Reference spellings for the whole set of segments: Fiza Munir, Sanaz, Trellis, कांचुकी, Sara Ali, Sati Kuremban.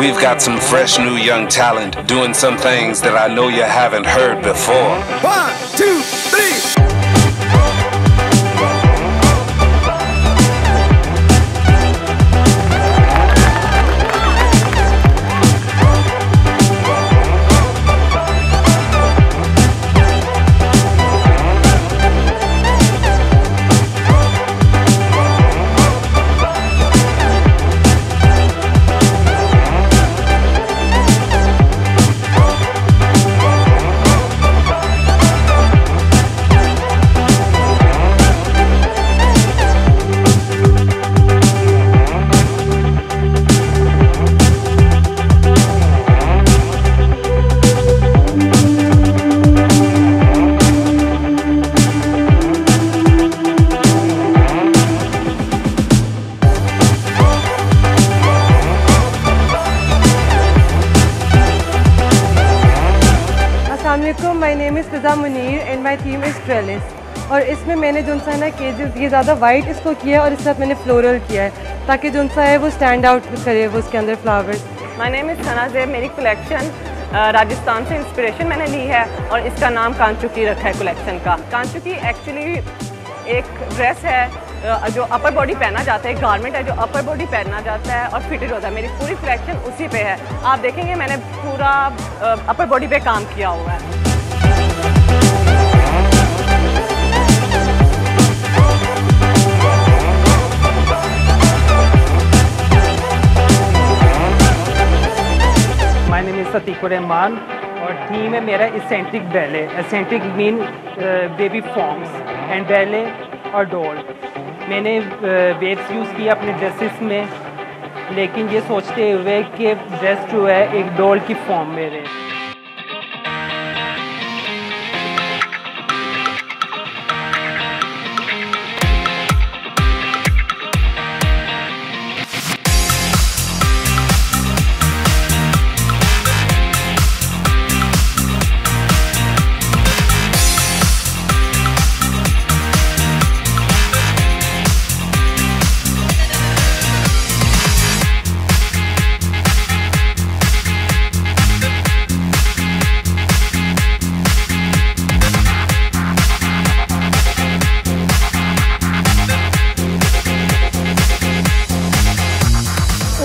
We've got some fresh new young talent doing some things that I know you haven't heard before. 1, 2, 3. My name is Fiza Munir and my theme is Trellis. और इसमें मैंने जो सा है ना केजेस ये ज़्यादा वाइट इसको किया है और इस साथ मैंने फ्लोरल किया है ताकि जो सा है वो स्टैंड आउट करे वो उसके अंदर flowers. My name is Sanaz. मेरी कलेक्शन राजस्थान से इंस्पिरेशन मैंने ली है और इसका नाम कांचुकी रखा है कलेक्शन का। कांचुकी एक्चुअली एक ड्रेस है जो अपर बॉडी पहना जाता है, गारमेंट है जो अपर बॉडी पहना जाता है और फिटेड होता है। मेरी पूरी कलेक्शन उसी पे है, आप देखेंगे मैंने पूरा अपर बॉडी पे काम किया हुआ है। My name is Sati Kuremban और थीम है मेरा eccentric ballet. Eccentric mean baby forms and ballet और डॉल। मैंने वेव्स यूज़ किया अपने ड्रेसेस में लेकिन ये सोचते हुए कि ड्रेस जो है एक डॉल की फॉर्म में रहे।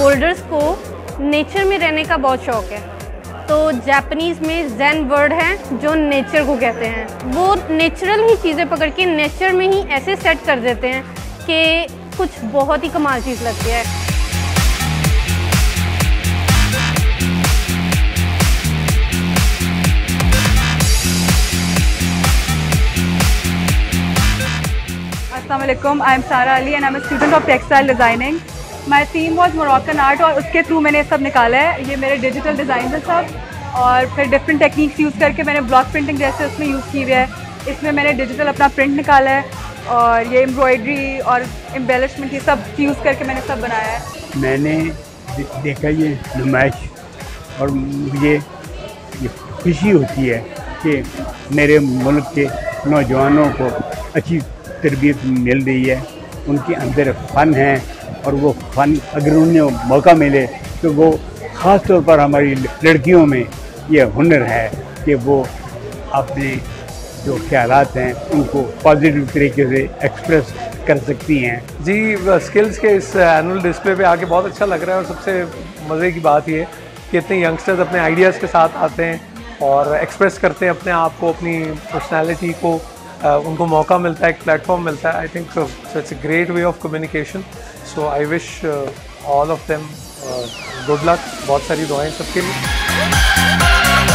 ओल्डर्स को नेचर में रहने का बहुत शौक़ है, तो जापानीज़ में जैन वर्ड है जो नेचर को कहते हैं। वो नेचुरल ही चीज़ें पकड़ के नेचर में ही ऐसे सेट कर देते हैं कि कुछ बहुत ही कमाल चीज़ लगती है। अस्सलामुअलैकुम, I am Sara Ali and I am a student of textile designing. My theme was Moroccan art और उसके थ्रू मैंने सब निकाला है। ये मेरे डिजिटल डिज़ाइन है सब, और फिर डिफरेंट टेक्निक्स यूज़ करके मैंने ब्लॉक प्रिंटिंग जैसे उसमें यूज़ की हुई है। इसमें मैंने डिजिटल अपना प्रिंट निकाला है और ये एम्ब्रॉयड्री और एम्बेलिशमेंट ये सब यूज़ करके मैंने सब बनाया है। मैंने देखा ये नुमाइश और मुझे खुशी होती है कि मेरे मुल्क के नौजवानों को अच्छी तरबियत मिल रही है, उनके अंदर फ़न है और वो फ़न अगर उन्हें मौका मिले तो वो ख़ास तौर पर हमारी लड़कियों में ये हुनर है कि वो अपने जो ख्यालात हैं उनको पॉजिटिव तरीके से एक्सप्रेस कर सकती हैं। जी, स्किल्स के इस एनुअल डिस्प्ले पे आके बहुत अच्छा लग रहा है और सबसे मज़े की बात ये कि इतने यंगस्टर्स अपने आइडियाज़ के साथ आते हैं और एक्सप्रेस करते हैं अपने आप को, अपनी पर्सनैलिटी को, उनको मौका मिलता है, एक प्लेटफॉर्म मिलता है। I think so it's a great way of communication. So I wish all of them good luck, बहुत सारी दुआएं सबके लिए।